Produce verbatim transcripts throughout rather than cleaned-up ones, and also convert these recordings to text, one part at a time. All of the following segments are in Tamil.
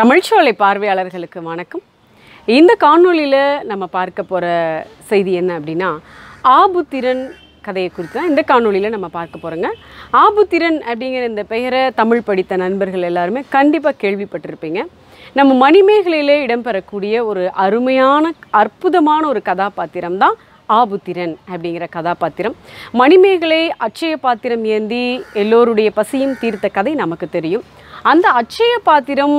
தமிழ்ச்சோலை பார்வையாளர்களுக்கு வணக்கம். இந்த காணொலியில் நம்ம பார்க்க போகிற செய்தி என்ன அப்படின்னா, ஆபுத்திரன் கதையை குறித்து தான் இந்த காணொலியில் நம்ம பார்க்க போகிறோங்க. ஆபுத்திரன் அப்படிங்கிற இந்த பெயரை தமிழ் படித்த நண்பர்கள் எல்லாருமே கண்டிப்பாக கேள்விப்பட்டிருப்பீங்க. நம்ம மணிமேகலையிலே இடம்பெறக்கூடிய ஒரு அருமையான அற்புதமான ஒரு கதாபாத்திரம்தான் ஆபுத்திரன் அப்படிங்கிற கதாபாத்திரம். மணிமேகலை அட்சய பாத்திரம் ஏந்தி எல்லோருடைய பசியும் தீர்த்த கதை நமக்கு தெரியும். அந்த அட்சய பாத்திரம்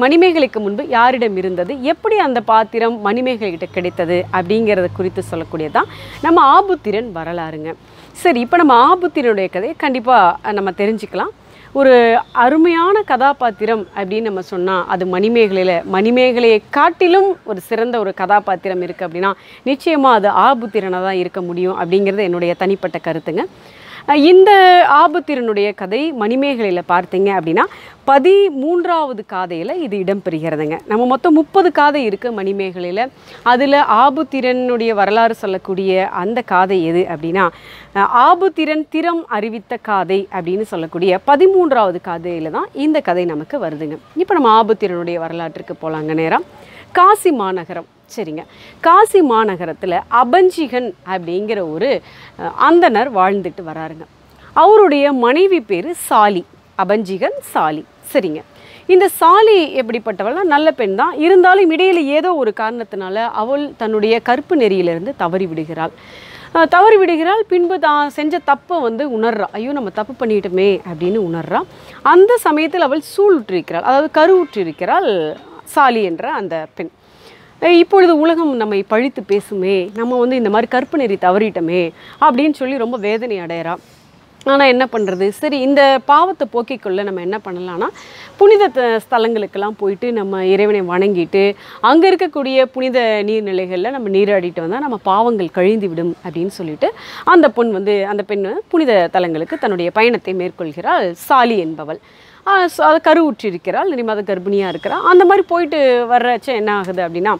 மணிமேகலைக்கு முன்பு யாரிடம் இருந்தது, எப்படி அந்த பாத்திரம் மணிமேகலைகிட்ட கிடைத்தது அப்படிங்கிறத குறித்து சொல்லக்கூடியதான் நம்ம ஆபுத்திரன் வரலாறுங்க. சரி, இப்போ நம்ம ஆபுத்திரனுடைய கதையை கண்டிப்பாக நம்ம தெரிஞ்சுக்கலாம். ஒரு அருமையான கதாபாத்திரம் அப்படின்னு நம்ம சொன்னால் அது மணிமேகலையில் மணிமேகலையை காட்டிலும் ஒரு சிறந்த ஒரு கதாபாத்திரம் இருக்குது அப்படின்னா நிச்சயமாக அது ஆபுத்திரனாக தான் இருக்க முடியும் அப்படிங்கிறது என்னுடைய தனிப்பட்ட கருத்துங்க. இந்த ஆபுத்திரனுடைய கதை மணிமேகலையில் பார்த்தீங்க அப்படின்னா பதிமூன்றாவது காதையில் இது இடம்பெறுகிறதுங்க. நம்ம மொத்தம் முப்பது காதை இருக்குது மணிமேகலையில். அதில் ஆபுத்திரனுடைய வரலாறு சொல்லக்கூடிய அந்த காதை எது அப்படின்னா, ஆபுத்திரன் திறம் அறிவித்த காதை அப்படின்னு சொல்லக்கூடிய பதிமூன்றாவது காதையில் தான் இந்த கதை நமக்கு வருதுங்க. இப்போ நம்ம ஆபுத்திரனுடைய வரலாற்றுக்கு போகலாங்க நேரம். காசி மாநகரம். சரிங்க, காசி மாநகரத்தில் அபஞ்சிகன் அப்படிங்கிற ஒரு அந்தனர் வாழ்ந்துட்டு வராருங்க. அவருடைய மனைவி பேர் சாலி. அபஞ்சிகன் சாலி. சரிங்க, இந்த சாலி எப்படிப்பட்டவள்னா நல்ல பெண் தான். இருந்தாலும் இடையில் ஏதோ ஒரு காரணத்தினால அவள் தன்னுடைய கற்பு நெறியிலிருந்து தவறி விடுகிறாள். தவறி விடுகிறாள் பின்பு தான் செஞ்ச தப்பை வந்து உணர்றா. ஐயோ, நம்ம தப்பு பண்ணிட்டோமே அப்படின்னு உணர்றா. அந்த சமயத்தில் அவள் சூளுற்றிருக்கிறாள், அதாவது கருவுற்றிருக்கிறாள் சாலி என்ற அந்த பெண். இப்பொழுது உலகம் நம்மை பழித்து பேசுமே, நம்ம வந்து இந்த மாதிரி கற்பனை தவறிட்டோமே அப்படின்னு சொல்லி ரொம்ப வேதனை அடையிறா. ஆனால் என்ன பண்ணுறது? சரி, இந்த பாவத்தை போக்கிக்கொள்ள நம்ம என்ன பண்ணலான்னா புனித ஸ்தலங்களுக்கெல்லாம் போயிட்டு நம்ம இறைவனை வணங்கிட்டு அங்கே இருக்கக்கூடிய புனித நீர்நிலைகளில் நம்ம நீராடிட்டு வந்தால் நம்ம பாவங்கள் கழிந்து விடும் அப்படின்னு சொல்லிட்டு அந்த பொண் வந்து அந்த பெண் புனித தலங்களுக்கு தன்னுடைய பயணத்தை மேற்கொள்கிறாள் சாலி என்பவள். அது கருவுற்றிருக்கிறாள், நிம்மத கர்ப்பிணியாக இருக்கிறாள். அந்த மாதிரி போயிட்டு வர்றச்ச என்ன ஆகுது அப்படின்னா,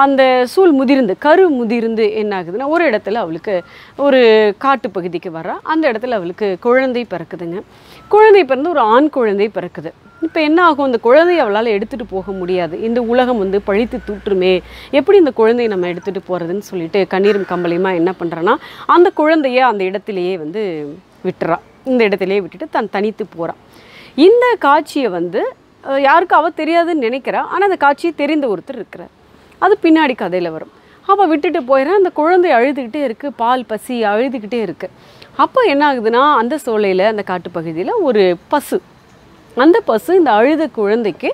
அந்த சூழ் முதிர்ந்து கரு முதிர்ந்து என்ன ஆகுதுன்னா ஒரு இடத்துல அவளுக்கு ஒரு காட்டு பகுதிக்கு வர்றா. அந்த இடத்துல அவளுக்கு குழந்தை பிறக்குதுங்க. குழந்தை பிறந்து ஒரு ஆண் குழந்தை பிறக்குது. இப்போ என்ன ஆகும்? அந்த குழந்தையை அவளால் எடுத்துகிட்டு போக முடியாது. இந்த உலகம் வந்து பழித்து தூற்றுமே, எப்படி இந்த குழந்தையை நம்ம எடுத்துகிட்டு போகிறதுன்னு சொல்லிட்டு கண்ணீரும் கம்பலையுமா என்ன பண்ணுறேன்னா அந்த குழந்தைய அந்த இடத்துலையே வந்து விட்டுறா. இந்த இடத்துலையே விட்டுட்டு தன் தனித்து போகிறா. இந்த காட்சியை வந்து யாருக்கு அவள் தெரியாதுன்னு நினைக்கிறா. ஆனால் அந்த காட்சியை தெரிந்த ஒருத்தர் இருக்கிறார். அது பின்னாடி கதையில் வரும். அவள் விட்டுட்டு போயிடறான். அந்த குழந்தை அழுதுகிட்டே இருக்குது, பால் பசி அழுதுகிட்டே இருக்குது. அப்போ என்ன ஆகுதுன்னா அந்த சோலையில் அந்த காட்டுப்பகுதியில் ஒரு பசு, அந்த பசு இந்த அழுத குழந்தைக்கு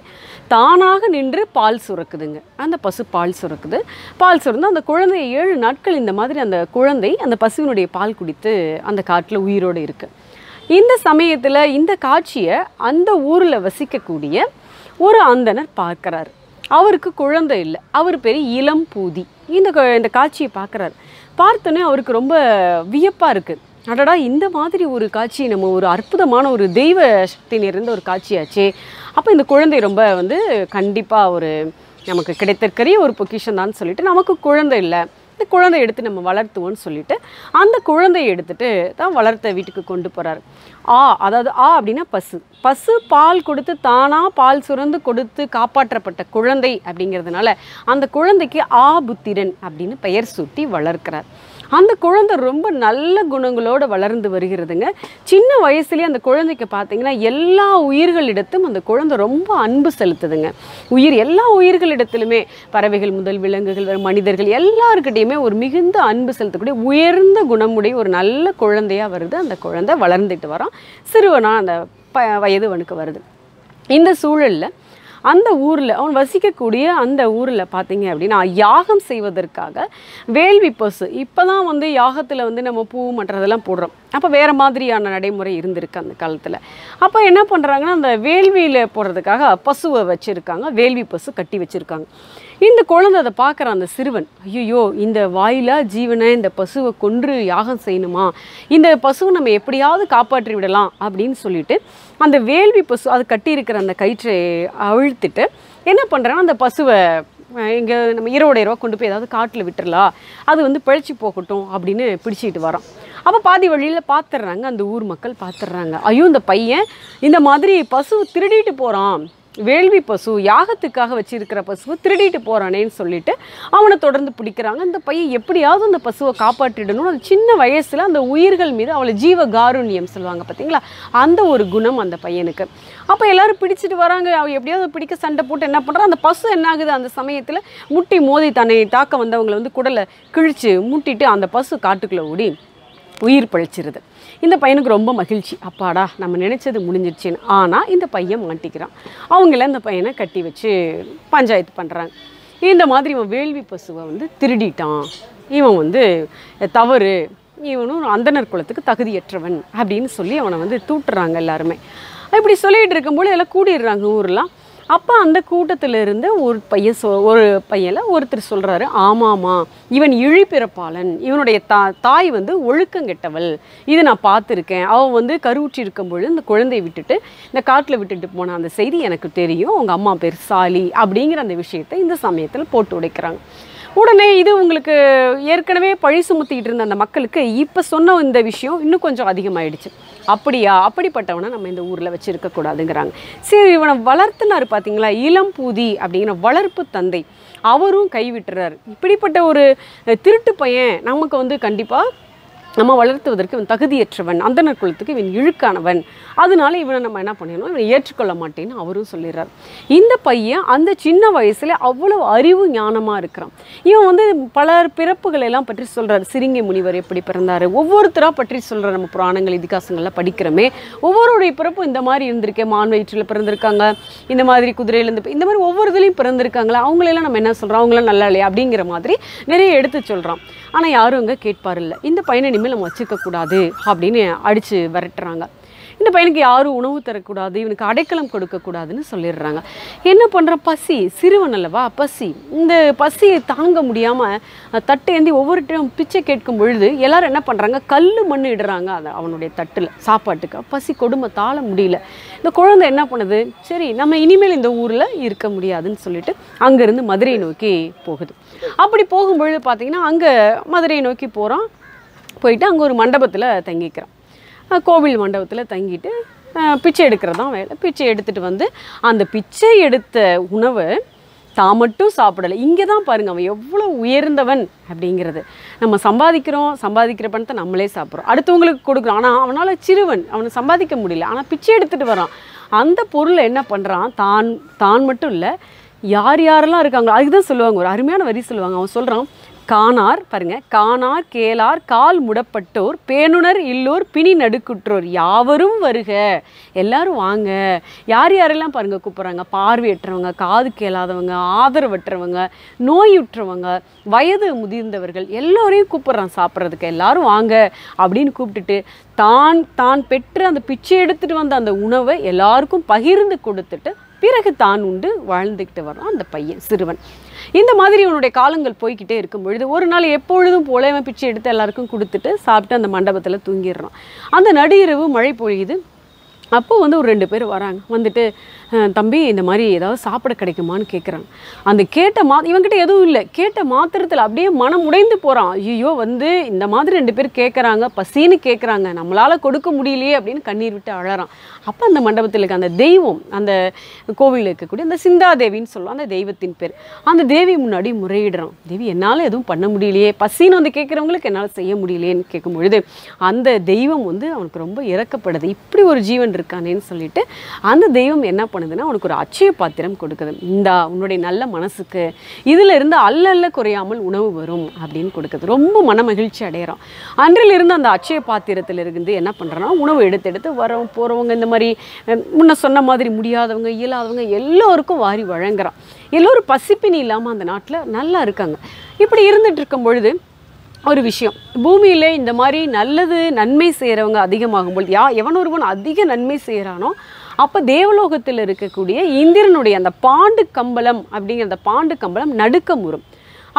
தானாக நின்று பால் சுரக்குதுங்க. அந்த பசு பால் சுரக்குது. பால் சுரந்து அந்த குழந்தைய ஏழு நாட்கள் இந்த மாதிரி அந்த குழந்தை அந்த பசுவினுடைய பால் குடித்து அந்த காட்டில் உயிரோடு இருக்குது. இந்த சமயத்தில் இந்த காட்சியை அந்த ஊரில் வசிக்கக்கூடிய ஒரு அந்தனர் பார்க்குறாரு. அவருக்கு குழந்தை இல்லை, அவர் பேர் இளம் பூதி. இந்த இந்த காட்சியை பார்க்குறாரு. பார்த்தோன்னே அவருக்கு ரொம்ப வியப்பாக இருக்குது. அடடா, இந்த மாதிரி ஒரு காட்சி நம்ம ஒரு அற்புதமான ஒரு தெய்வ சக்தி நிறைந்த ஒரு காட்சியாச்சே. அப்போ இந்த குழந்தை ரொம்ப வந்து கண்டிப்பாக ஒரு நமக்கு கிடைத்திருக்கிற ஒரு பொக்கிஷன் தான் சொல்லிட்டு, நமக்கு குழந்தை இல்லை, இந்த குழந்தை எடுத்து நம்ம வளர்த்துவோன்னு சொல்லிட்டு அந்த குழந்தையை எடுத்துகிட்டு தான் வளர்த்த வீட்டுக்கு கொண்டு போகிறார். ஆ, அதாவது ஆ அப்படின்னா பசு. பசு பால் கொடுத்து தானாக பால் சுரந்து கொடுத்து காப்பாற்றப்பட்ட குழந்தை அப்படிங்கிறதுனால அந்த குழந்தைக்கு ஆபுத்திரன் அப்படின்னு பெயர் சூட்டி வளர்க்கிறார். அந்த குழந்தை ரொம்ப நல்ல குணங்களோடு வளர்ந்து வருகிறதுங்க. சின்ன வயசுலேயே அந்த குழந்தைக்கு பார்த்திங்கன்னா எல்லா உயிர்களிடத்தும் அந்த குழந்தை ரொம்ப அன்பு செலுத்துதுங்க. உயிர் எல்லா உயிர்களிடத்துலுமே, பறவைகள் முதல் விலங்குகள் மனிதர்கள் எல்லாருக்கிட்டையுமே ஒரு மிகுந்த அன்பு செலுத்தக்கூடிய உயர்ந்த குணமுடைய ஒரு நல்ல குழந்தையாக வருது. அந்த குழந்தை வளர்ந்துட்டு வரோம், சிறுவனாக அந்த ப வயதுவனுக்கு வருது. இந்த சூழலில் அந்த ஊரில் அவன் வசிக்கக்கூடிய அந்த ஊரில் பார்த்தீங்க அப்படின்னா யாகம் செய்வதற்காக வேள்வி பசு. இப்போ தான் வந்து யாகத்தில் வந்து நம்ம பூ மற்றதெல்லாம் போடுறோம். அப்போ வேறு மாதிரியான நடைமுறை இருந்திருக்கு அந்த காலத்தில். அப்போ என்ன பண்ணுறாங்கன்னா அந்த வேள்வியில் போடுறதுக்காக பசுவை வச்சுருக்காங்க, வேள்வி பசு கட்டி வச்சுருக்காங்க. இந்த குழந்தை அதை பார்க்குற அந்த சிறுவன், ஐயோ, இந்த வாயிலா ஜீவனை இந்த பசுவை கொன்று யாகம் செய்யணுமா, இந்த பசுவை நம்ம எப்படியாவது காப்பாற்றி விடலாம் அப்படின்னு சொல்லிட்டு அந்த வேள்வி பசு அது கட்டியிருக்கிற அந்த கயிற்றை அழுத்திட்டு என்ன பண்ணுறாங்கன்னா அந்த பசுவை இங்கே நம்ம இருபதாயிரம் ரூபா கொண்டு போய் ஏதாவது காட்டில் விட்டுடலாம், அது வந்து பிழைச்சி போகட்டும் அப்படின்னு பிடிச்சிக்கிட்டு வரோம். அப்போ பாதி வழியில் பார்த்துட்றாங்க, அந்த ஊர் மக்கள் பார்த்துட்றாங்க, ஐயோ இந்த பையன் இந்த மாதிரி பசுவை திருடிட்டு போகிறான், வேள்வி பசு, யாகத்துக்காக வச்சிருக்கிற பசுவை திருடிட்டு போகிறானேன்னு சொல்லிட்டு அவனை தொடர்ந்து பிடிக்கிறாங்க. அந்த பையன் எப்படியாவது அந்த பசுவை காப்பாற்றிடணும். அது சின்ன வயசில் அந்த உயிர்கள் மீது அவளை ஜீவ காருண்யம் சொல்லுவாங்க பார்த்தீங்களா, அந்த ஒரு குணம் அந்த பையனுக்கு. அப்போ எல்லோரும் பிடிச்சிட்டு வராங்க. அவள் எப்படியாவது பிடிக்க சண்டை போட்டு என்ன பண்ணுறா, அந்த பசு என்ன ஆகுது அந்த சமயத்தில் முட்டி மோதி தன்னை தாக்க வந்தவங்களை வந்து குடலை கிழித்து முட்டிட்டு அந்த பசு காட்டுக்குள்ளே ஓடி உயிர் பழிச்சிருது. இந்த பையனுக்கு ரொம்ப மகிழ்ச்சி, அப்பாடா நம்ம நினச்சது முடிஞ்சிடுச்சின்னு. ஆனால் இந்த பையன் மாட்டிக்கிறான். அவங்கள இந்த பையனை கட்டி வச்சு பஞ்சாயத்து பண்ணுறாங்க. இந்த மாதிரி இவன் வேள்வி பசுவை வந்து திருடிட்டான், இவன் வந்து தவறு, இவனும் அந்தனர் குலத்துக்கு தகுதியற்றவன் அப்படின்னு சொல்லி அவனை வந்து தூட்டுறாங்க எல்லாருமே. இப்படி சொல்லிகிட்டு இருக்கும்போது எல்லாம் கூடிடுறாங்க ஊரெலாம். அப்போ அந்த கூட்டத்தில் இருந்து ஒரு பையன் சொ ஒரு பையனை ஒருத்தர் சொல்கிறாரு, ஆமாம்மா இவன் இழிபிறப்பாளன், இவனுடைய தா தாய் வந்து ஒழுக்கங்கெட்டவள், இது நான் பார்த்துருக்கேன். அவன் வந்து கருவுற்றி இருக்கும்பொழுது இந்த குழந்தையை விட்டுட்டு இந்த காட்டில் விட்டுட்டு போன அந்த செய்தி எனக்கு தெரியும். அவங்க அம்மா பேர் சாலி அப்படிங்கிற அந்த விஷயத்தை இந்த சமயத்தில் போட்டு உடைக்கிறாங்க. உடனே இது உங்களுக்கு ஏற்கனவே பழி சுமத்திக்கிட்டு இருந்த அந்த மக்களுக்கு இப்போ சொன்ன இந்த விஷயம் இன்னும் கொஞ்சம் அதிகமாகிடுச்சு. அப்படியா, அப்படிப்பட்டவனை நம்ம இந்த ஊரில் வச்சுருக்கக்கூடாதுங்கிறாங்க. சரி, இவனை வளர்த்துனார் பார்த்தீங்களா இளம் பூதி அப்படிங்கிற வளர்ப்பு தந்தை, அவரும் கைவிட்டுறாரு. இப்படிப்பட்ட ஒரு திருட்டு பையன் நமக்கு வந்து கண்டிப்பாக நம்ம வளர்த்துவதற்கு இவன் தகுதியற்றவன், அந்தனர் குலத்துக்கு இவன் இழுக்கானவன், அதனால இவனை நம்ம என்ன பண்ணணும், இவனை ஏற்றுக்கொள்ள மாட்டேன்னு அவரும் சொல்லிடுறார். இந்த பையன் அந்த சின்ன வயசுல அவ்வளோ அறிவு ஞானமாக இருக்கிறான். இவன் வந்து பலர் பிறப்புகள் எல்லாம் பற்றி சொல்கிறார். சிறுங்கை முனிவர் எப்படி பிறந்தார் ஒவ்வொருத்தராக பற்றி சொல்கிறார். நம்ம புராணங்கள் இதிகாசங்கள்லாம் படிக்கிறோமே, ஒவ்வொருடைய பிறப்பும் இந்த மாதிரி இருந்திருக்கேன், மான்வயிற்றில் பிறந்திருக்காங்க, இந்த மாதிரி குதிரையிலேருந்து இந்த மாதிரி ஒவ்வொரு இதுலையும் பிறந்திருக்காங்களா, அவங்களெல்லாம் நம்ம என்ன சொல்கிறோம், அவங்களாம் நல்லா இல்லையா அப்படிங்கிற மாதிரி நிறைய எடுத்து சொல்கிறான். ஆனால் யாரும் அங்கே கேட்பாரில்லை. இந்த பையனை இனிமேல் நம்ம வச்சுக்கக்கூடாது அப்படின்னு அடித்து விரட்டுறாங்க. இந்த பையனுக்கு யாரும் உணவு தரக்கூடாது, இவனுக்கு அடைக்கலம் கொடுக்கக்கூடாதுன்னு சொல்லிடுறாங்க. என்ன பண்ணுற, பசி சிறுவன் அல்லவா, பசி, இந்த பசியை தாங்க முடியாமல் தட்டு ஏந்தி ஒவ்வொரு டைம் பிச்சை கேட்கும் பொழுது எல்லோரும் என்ன பண்ணுறாங்க, கல் மண் இடுறாங்க அதை அவனுடைய தட்டில் சாப்பாட்டுக்கு. பசி கொடுமை தாழ முடியல. இந்த குழந்தை என்ன பண்ணுது, சரி நம்ம இனிமேல் இந்த ஊரில் இருக்க முடியாதுன்னு சொல்லிட்டு அங்கேருந்து மதுரையை நோக்கி போகுது. அப்படி போகும்பொழுது பார்த்திங்கன்னா அங்கே மதுரையை நோக்கி போகிறான். போயிட்டு அங்கே ஒரு மண்டபத்தில் தங்கிக்கிறான். கோவில் மண்டபத்தில் தங்கிட்டு பிச்சை எடுக்கிறதான் வேலை. பிச்சை எடுத்துகிட்டு வந்து அந்த பிச்சை எடுத்த உணவு தான் மட்டும் சாப்பிடலை. இங்கே தான் பாருங்கள் அவன் எவ்வளோ உயர்ந்தவன் அப்படிங்கிறது. நம்ம சம்பாதிக்கிறோம், சம்பாதிக்கிற பணத்தை நம்மளே சாப்பிட்றோம், அடுத்தவங்களுக்கு கொடுக்குறோம். ஆனால் அவனால் சிறுவன், அவனை சம்பாதிக்க முடியல, ஆனால் பிச்சை எடுத்துகிட்டு வரான். அந்த பொருளை என்ன பண்ணுறான், தான் தான் மட்டும் இல்லை யார் யாரெல்லாம் இருக்காங்களோ அதுக்குதான் சொல்லுவாங்க. ஒரு அருமையான வரி சொல்லுவாங்க. அவன் சொல்கிறான், காணார் பாருங்க, காணார் கேளார் கால் முடப்பட்டோர் பேணுனர் இல்லோர் பிணி நடுக்குற்றோர் யாவரும் வருக, எல்லாரும் வாங்க. யார் யாரெல்லாம் பாருங்க கூப்பிட்றாங்க, பார்வையற்றவங்க, காது கேளாதவங்க, ஆதரவற்றவங்க, நோயுற்றவங்க, வயது முதிர்ந்தவர்கள், எல்லோரையும் கூப்பிட்றான் சாப்பிட்றதுக்கு. எல்லாரும் வாங்க அப்படின்னு கூப்பிட்டுட்டு தான் தான் பெற்று அந்த பிச்சை எடுத்துகிட்டு வந்த அந்த உணவை எல்லாருக்கும் பகிர்ந்து கொடுத்துட்டு பிறகு தான் உண்டு வாழ்ந்துக்கிட்டு வரான் அந்த பையன் சிறுவன். இந்த மாதிரி இவனுடைய காலங்கள் போய்கிட்டே இருக்கும் பொழுது ஒரு நாள் எப்பொழுதும் போல இவன் பிச்சை எடுத்து எல்லாருக்கும் கொடுத்துட்டு சாப்பிட்டு அந்த மண்டபத்தில் தூங்கிடுறான். அந்த நடு இரவு மழை பொழியுது. அப்போது வந்து ஒரு ரெண்டு பேர் வராங்க. வந்துட்டு தம்பி இந்த மாதிரி ஏதாவது சாப்பிட கிடைக்குமான்னு கேட்குறாங்க. அந்த கேட்ட மா இவங்கிட்ட எதுவும் இல்லை. கேட்ட மாத்திரத்தில் அப்படியே மனம் உடைந்து போகிறான். ஐயோ வந்து இந்த மாதிரி ரெண்டு பேர் கேட்குறாங்க, பசின்னு கேட்குறாங்க, நம்மளால் கொடுக்க முடியலையே அப்படின்னு கண்ணீர் விட்டு அழறான். அப்போ அந்த மண்டபத்தில் இருக்க அந்த தெய்வம், அந்த கோவிலில் இருக்கக்கூடிய அந்த சிந்தாதேவின்னு சொல்லுவோம் அந்த தெய்வத்தின் பேர், அந்த தேவி முன்னாடி முறையிடுறான். தேவி என்னால் எதுவும் பண்ண முடியலையே, பசின்னு வந்து கேட்குறவங்களுக்கு என்னால் செய்ய முடியலையேன்னு கேட்கும் பொழுது அந்த தெய்வம் வந்து அவனுக்கு ரொம்ப இரக்கப்படுது. இப்படி ஒரு ஜீவன் இருக்கானேன்னு சொல்லிட்டு அந்த தெய்வம் என்ன பண்ணுதுன்னா அவனுக்கு ஒரு அட்சய பாத்திரம் கொடுக்குது. இந்தா உன்னுடைய நல்ல மனசுக்கு இதில் இருந்து அல்லல்ல குறையாமல் உணவு வரும் அப்படின்னு கொடுக்குது. ரொம்ப மன மகிழ்ச்சி அடைகிறான். அன்றிலிருந்து அந்த அட்சய பாத்திரத்தில் இருந்து என்ன பண்ணுறான்னா உணவு எடுத்து எடுத்து வரவங்க போகிறவங்க, இந்த மாதிரி முன்ன சொன்ன மாதிரி முடியாதவங்க, இயலாதவங்க எல்லோருக்கும் வாரி வழங்குறான். எல்லோரும் பசிப்பினி இல்லாமல் அந்த நாட்டில் நல்லா இருக்காங்க. இப்படி இருந்துட்டு இருக்கும் பொழுது ஒரு விஷயம், பூமியில் இந்த மாதிரி நல்லது நன்மை செய்கிறவங்க அதிகமாகும்போது யா எவன் ஒருவன் அதிக நன்மை செய்கிறானோ அப்போ தேவலோகத்தில் இருக்கக்கூடிய இந்திரனுடைய அந்த பாண்டு கம்பளம் அப்படிங்கிற அந்த பாண்டு கம்பளம் நடுக்கமுறும்.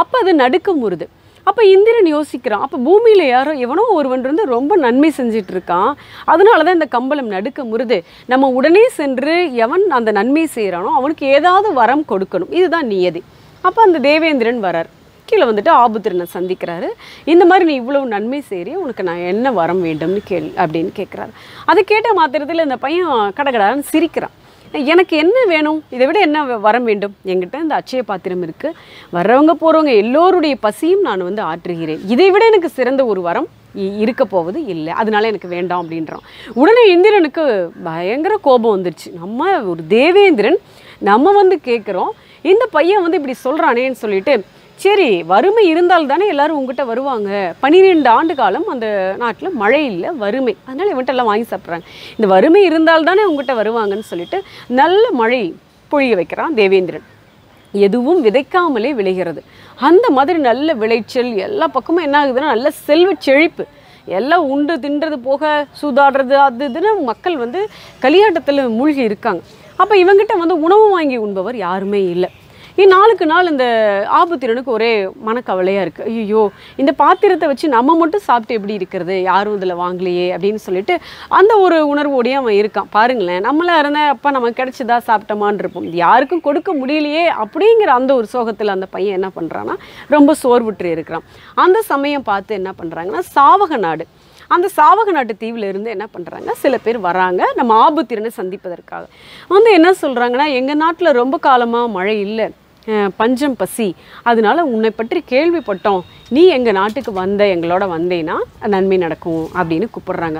அப்போ அது நடுக்கமுறுது. அப்போ இந்திரன் யோசிக்கிறான், அப்போ பூமியில் யாரோ எவனோ ஒருவன் இருந்து ரொம்ப நன்மை செஞ்சிட்டு இருக்கான், அதனால தான் இந்த கம்பளம் நடுக்கமுறுது. நம்ம உடனே சென்று எவன் அந்த நன்மை செய்கிறானோ அவனுக்கு ஏதாவது வரம் கொடுக்கணும், இதுதான் நியதி. அப்போ அந்த தேவேந்திரன் வரார். கீழே வந்துட்டு ஆபுத்திரனை சந்திக்கிறாரு. இந்த மாதிரி நீ இவ்வளவு நன்மை செய்கிறீ, உனக்கு நான் என்ன வரம் வேண்டும்னு கேள் அப்படின்னு கேட்குறாரு. அதை கேட்ட மாத்திரத்தில் இந்த பையன் கடகடான்னு சிரிக்கிறான். எனக்கு என்ன வேணும், இதை விட என்ன வர வேண்டும்? என்கிட்ட இந்த அட்சய பாத்திரம் இருக்குது, வர்றவங்க போகிறவங்க எல்லோருடைய பசியும் நான் வந்து ஆற்றுகிறேன். இதை விட எனக்கு சிறந்த ஒரு வரம் இருக்க போவது இல்லை, அதனால எனக்கு வேண்டாம் அப்படின்றான். உடனே இந்திரனுக்கு பயங்கர கோபம் வந்துருச்சு. நம்ம ஒரு தேவேந்திரன், நம்ம வந்து கேட்குறோம், இந்த பையன் வந்து இப்படி சொல்கிறானேன்னு சொல்லிட்டு, சரி வறுமை இருந்தால் தானே எல்லாரும் உங்ககிட்ட வருவாங்க, பன்னிரெண்டு ஆண்டு காலம் அந்த நாட்டில் மழை இல்லை, வறுமை, அதனால் இவன்கிட்ட எல்லாம் வாங்கி சாப்பிட்றாங்க, இந்த வறுமை இருந்தால் தானே உங்ககிட்ட வருவாங்கன்னு சொல்லிட்டு நல்ல மழை பொழிய வைக்கிறான் தேவேந்திரன். எதுவும் விதைக்காமலே விளைகிறது. அந்த மாதிரி நல்ல விளைச்சல் எல்லா பக்கமும் என்ன ஆகுதுன்னா நல்ல செல்வ செழிப்பு, எல்லாம் உண்டு தின்றது போக சூதாடுறது அது இதுன்னு மக்கள் வந்து களியாட்டத்தில் மூழ்கி இருக்காங்க. அப்போ இவங்கிட்ட வந்து உணவு வாங்கி உண்பவர் யாருமே இல்லை. நாளுக்கு நாள் இந்த ஆபுத்திரனுக்கு ஒரே மனக்கவலையாக இருக்குது. ஐயோ, இந்த பாத்திரத்தை வச்சு நம்ம மட்டும் சாப்பிட்டு எப்படி இருக்கிறது, யாரும் இதில் வாங்கலையே அப்படின்னு சொல்லிட்டு அந்த ஒரு உணர்வோடையே அவன் இருக்கான். பாருங்களேன், நம்மளாக இருந்தால் அப்போ நமக்கு கிடச்சிதா சாப்பிட்டோமான் இருப்போம், இது யாருக்கும் கொடுக்க முடியலையே அப்படிங்கிற அந்த ஒரு சோகத்தில் அந்த பையன் என்ன பண்ணுறான்னா ரொம்ப சோர்வுற்று இருக்கிறான். அந்த சமயம் பார்த்து என்ன பண்ணுறாங்கன்னா சாவகநாடு, அந்த சாவகநாட்டு தீவில் இருந்து என்ன பண்ணுறாங்க சில பேர் வராங்க நம்ம ஆபுத்திரனை சந்திப்பதற்காக. வந்து என்ன சொல்கிறாங்கன்னா, எங்கள் நாட்டில் ரொம்ப காலமாக மழை இல்லை, பஞ்சம் பசி, அதனால் உன்னை பற்றி கேள்விப்பட்டோம், நீ எங்கள் நாட்டுக்கு வந்த எங்களோட வந்தேன்னா நன்மை நடக்கும் அப்படின்னு கூப்பிட்றாங்க.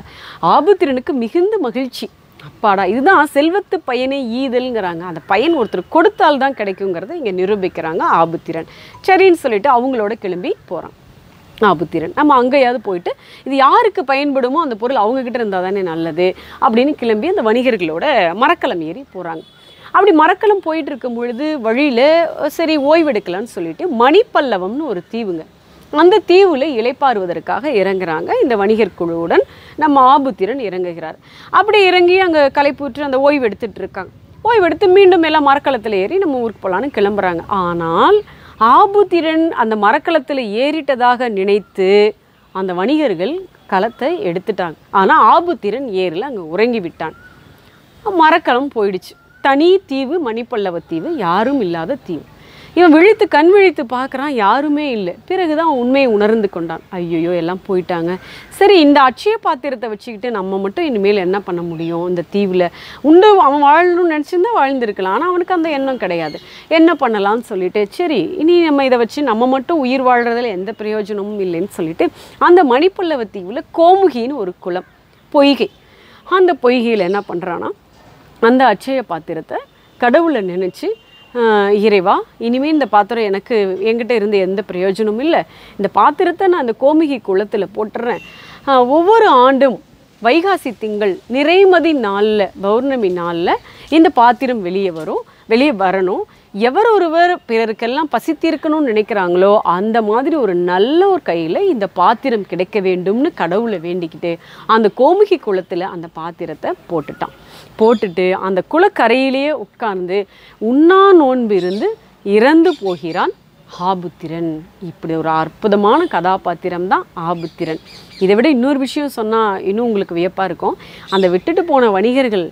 ஆபுத்திரனுக்கு மிகுந்த மகிழ்ச்சி. அப்பாடா, இதுதான் செல்வத்து பயனை ஈதல்ங்கிறாங்க, அந்த பயன் ஒருத்தர் கொடுத்தால்தான் கிடைக்குங்கிறத இங்கே நிரூபிக்கிறாங்க ஆபுத்திரன். சரின்னு சொல்லிட்டு அவங்களோட கிளம்பி போகிறான் ஆபுத்திரன். நம்ம அங்கேயாவது போயிட்டு இது யாருக்கு பயன்படுமோ அந்த பொருள் அவங்கக்கிட்ட இருந்தால் தானே நல்லது அப்படின்னு கிளம்பி அந்த வணிகர்களோட மரக்கலம் ஏறி போகிறாங்க. அப்படி மரக்கலம் போயிட்டு இருக்கும் பொழுது வழியில் சரி ஓய்வெடுக்கலான்னு சொல்லிட்டு மணிப்பள்ளவம்னு ஒரு தீவுங்க, அந்த தீவில் இளைப்பாறுவதற்காக இறங்குறாங்க. இந்த வணிகர் குழுவுடன் நம்ம ஆபுத்திரன் இறங்குகிறார். அப்படி இறங்கி அங்கே களைப்பூற்று அந்த ஓய்வு எடுத்துகிட்டு இருக்காங்க. ஓய்வெடுத்து மீண்டும் எல்லாம் மரக்கலத்தில் ஏறி நம்ம ஊருக்கு போகலான்னு கிளம்புறாங்க. ஆனால் ஆபுத்திரன் அந்த மரக்கலத்தில் ஏறிட்டதாக நினைத்து அந்த வணிகர்கள் கலத்தை எடுத்துட்டாங்க. ஆனால் ஆபுத்திரன் ஏரில் அங்கே உறங்கி விட்டான். மரக்கலம் போயிடுச்சு. தனி தீவு மணிப்பள்ளவ தீவு, யாரும் இல்லாத தீவு. இவன் விழித்து கண் விழித்து பார்க்குறான், யாருமே இல்லை. பிறகுதான் உண்மையை உணர்ந்து கொண்டான். ஐயோ, எல்லாம் போயிட்டாங்க, சரி இந்த அட்சய பாத்திரத்தை வச்சுக்கிட்டு நம்ம மட்டும் இனிமேல் என்ன பண்ண முடியும் இந்த தீவில்? உண்டு அவன் வாழணும்னு நினச்சிருந்தா வாழ்ந்துருக்கலாம், ஆனால் அவனுக்கு அந்த எண்ணம் கிடையாது. என்ன பண்ணலான்னு சொல்லிட்டு சரி இனி நம்ம இதை வச்சு நம்ம மட்டும் உயிர் வாழ்கிறதுல எந்த பிரயோஜனமும் இல்லைன்னு சொல்லிட்டு அந்த மணிப்பள்ளவ தீவில் கோமுகின்னு ஒரு குளம், பொய்கை, அந்த பொய்கையில் என்ன பண்ணுறான்னா அந்த அட்சய பாத்திரத்தை கடவுளை நினச்சி, இறைவா இனிமேல் இந்த பாத்திரம் எனக்கு என்கிட்ட இருந்து எந்த பிரயோஜனமும் இல்லை, இந்த பாத்திரத்தை நான் அந்த கோமுகி குளத்தில் போட்டுறேன், ஒவ்வொரு ஆண்டும் வைகாசி திங்கள் நிறைமதி நாளில் பௌர்ணமி நாளில் இந்த பாத்திரம் வெளியே வரும், வெளியே வரணும், எவர் ஒருவர் பிறருக்கெல்லாம் பசித்திருக்கணும்னு நினைக்கிறாங்களோ அந்த மாதிரி ஒரு நல்ல ஒரு கையில் இந்த பாத்திரம் கிடைக்க வேண்டும்னு கடவுளை வேண்டிக்கிட்டு அந்த கோமுகி குளத்தில் அந்த பாத்திரத்தை போட்டுட்டான். போட்டுட்டு அந்த குளக்கரையிலேயே உட்கார்ந்து உண்ணா நோன்பு இருந்து இறந்து போகிறான் ஆபுத்திரன். இப்படி ஒரு அற்புதமான கதாபாத்திரம் தான் ஆபுத்திரன். இதை விட இன்னொரு விஷயம் சொன்னால் இன்னும் உங்களுக்கு வியப்பாக இருக்கும். அந்த விட்டுட்டு போன வணிகர்கள்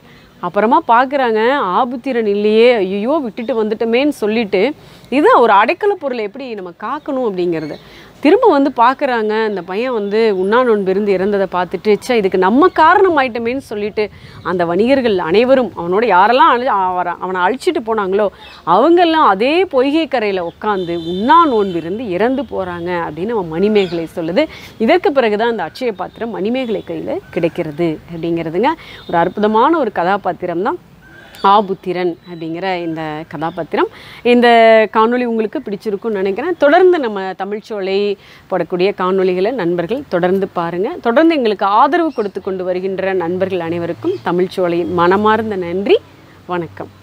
அப்புறமா பார்க்குறாங்க ஆபுத்திரன் இல்லையே, ஐயோ விட்டுட்டு வந்துட்டோமேன்னு சொல்லிட்டு, இதுதான் ஒரு அடைக்கல பொருளை எப்படி நம்ம காக்கணும் அப்படிங்கிறது. திரும்ப வந்து பார்க்குறாங்க, இந்த பையன் வந்து உண்ணா நோன்பு இருந்து இறந்ததை பார்த்துட்டு சே இதுக்கு நம்ம காரணம் ஆயிட்டோமேன்னு சொல்லிட்டு அந்த வணிகர்கள் அனைவரும் அவனோட யாரெல்லாம் அழி அவனை அழிச்சிட்டு போனாங்களோ அவங்கெல்லாம் அதே பொய்கை கரையில் உட்காந்து உண்ணா நோன்பு இருந்து இறந்து போகிறாங்க அப்படின்னு நம்ம மணிமேகலை சொல்லுது. இதற்கு பிறகு தான் இந்த அட்சய பாத்திரம் மணிமேகலை கையில் கிடைக்கிறது அப்படிங்கிறதுங்க. ஒரு அற்புதமான ஒரு கதாபாத்திரம் தான் ஆபுத்திரன் அப்படிங்கிற இந்த கதாபாத்திரம். இந்த காணொளி உங்களுக்கு பிடிச்சிருக்குன்னு நினைக்கிறேன். தொடர்ந்து நம்ம தமிழ்ச்சோலை போடக்கூடிய காணொளிகளை நண்பர்கள் தொடர்ந்து பாருங்கள். தொடர்ந்து எங்களுக்கு ஆதரவு கொடுத்து கொண்டு வருகின்ற நண்பர்கள் அனைவருக்கும் தமிழ்ச்சோலையின் மனமார்ந்த நன்றி. வணக்கம்.